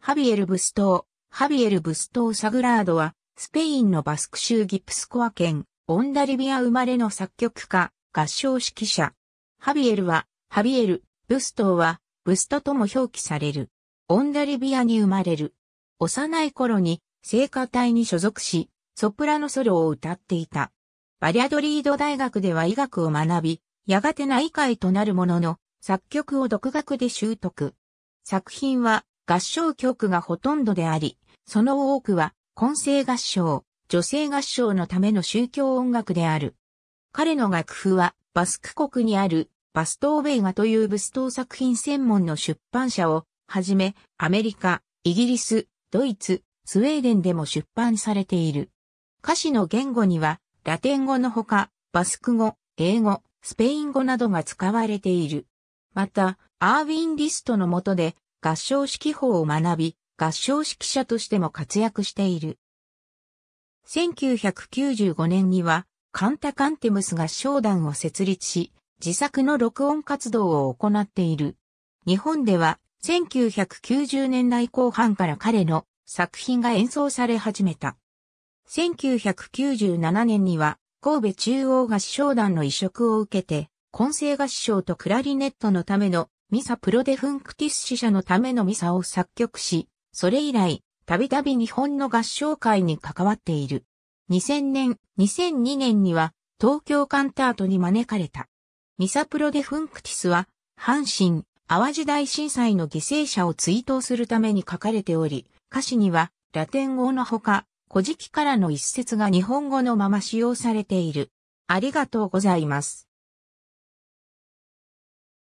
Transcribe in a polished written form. ハビエル・ブストー・サグラードは、スペインのバスク州ギプスコア県、オンダリビア生まれの作曲家、合唱指揮者。ハビエル、ブストーは、ブストとも表記される。オンダリビアに生まれる。幼い頃に、聖歌隊に所属し、ソプラノソロを歌っていた。バリャドリード大学では医学を学び、やがて内科医となるものの、作曲を独学で習得。作品は、合唱曲がほとんどであり、その多くは、混声合唱、女性合唱のための宗教音楽である。彼の楽譜は、バスク国にある、Bustovegaというブストー作品専門の出版社を、はじめ、アメリカ、イギリス、ドイツ、スウェーデンでも出版されている。歌詞の言語には、ラテン語のほか、バスク語、英語、スペイン語などが使われている。また、アーウィン・リストの下で、合唱指揮法を学び、合唱指揮者としても活躍している。1995年には、カンタ・カンテムス合唱団を設立し、自作の録音活動を行っている。日本では、1990年代後半から彼の作品が演奏され始めた。1997年には、神戸中央合唱団の委嘱を受けて、混声合唱とクラリネットのためのミサプロデフンクティス死者のためのミサを作曲し、それ以来、たびたび日本の合唱界に関わっている。2002年には、東京カンタートに招かれた。ミサプロデフンクティスは、阪神・淡路大震災の犠牲者を追悼するために書かれており、歌詞には、ラテン語のほか、古事記からの一節が日本語のまま使用されている。ありがとうございます。